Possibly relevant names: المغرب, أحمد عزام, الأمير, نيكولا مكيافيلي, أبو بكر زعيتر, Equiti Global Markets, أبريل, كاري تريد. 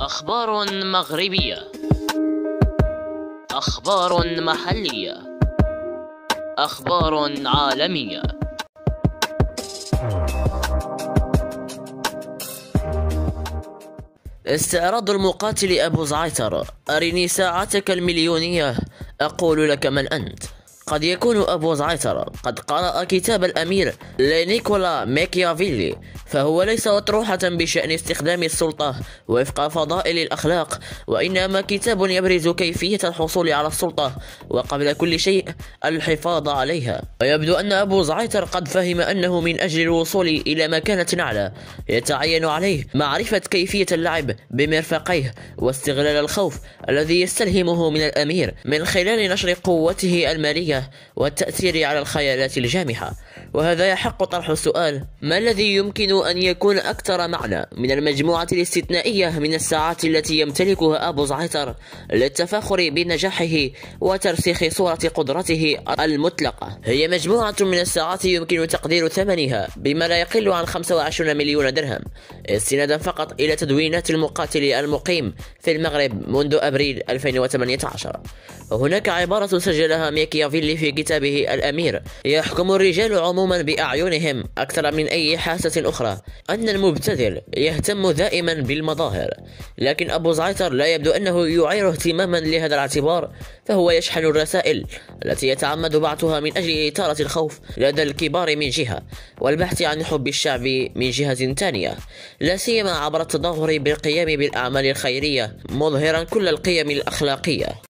أخبار مغربية، أخبار محلية، أخبار عالمية. استعراض المقاتل أبو زعيتر، أرني ساعتك المليونية أقول لك من أنت. قد يكون أبو زعيتر قد قرأ كتاب الأمير لنيكولا مكيافيلي، فهو ليس أطروحة بشأن استخدام السلطة وفق فضائل الأخلاق، وإنما كتاب يبرز كيفية الحصول على السلطة وقبل كل شيء الحفاظ عليها. ويبدو أن أبو زعيتر قد فهم أنه من أجل الوصول إلى مكانة أعلى يتعين عليه معرفة كيفية اللعب بمرفقيه واستغلال الخوف الذي يستلهمه من الأمير من خلال نشر قوته المالية والتأثير على الخيالات الجامحة. وهذا يحق طرح السؤال: ما الذي يمكن أن يكون أكثر معنى من المجموعة الاستثنائية من الساعات التي يمتلكها أبو زعيتر للتفاخر بنجاحه وترسيخ صورة قدرته المطلقة؟ هي مجموعة من الساعات يمكن تقدير ثمنها بما لا يقل عن 25 مليون درهم، استنادا فقط إلى تدوينات المقاتل المقيم في المغرب منذ أبريل 2018. وهناك عبارة سجلها ميكيافيلي في كتابه الأمير: يحكم الرجال عموما بأعينهم أكثر من أي حاسة أخرى، أن المبتذل يهتم دائما بالمظاهر. لكن أبو زعيتر لا يبدو أنه يعير اهتماما لهذا الاعتبار، فهو يشحن الرسائل التي يتعمد بعثها من أجل إثارة الخوف لدى الكبار من جهة، والبحث عن حب الشعب من جهة ثانية، لا سيما عبر التظاهر بالقيام بالأعمال الخيرية، مظهرا كل القيم الأخلاقية.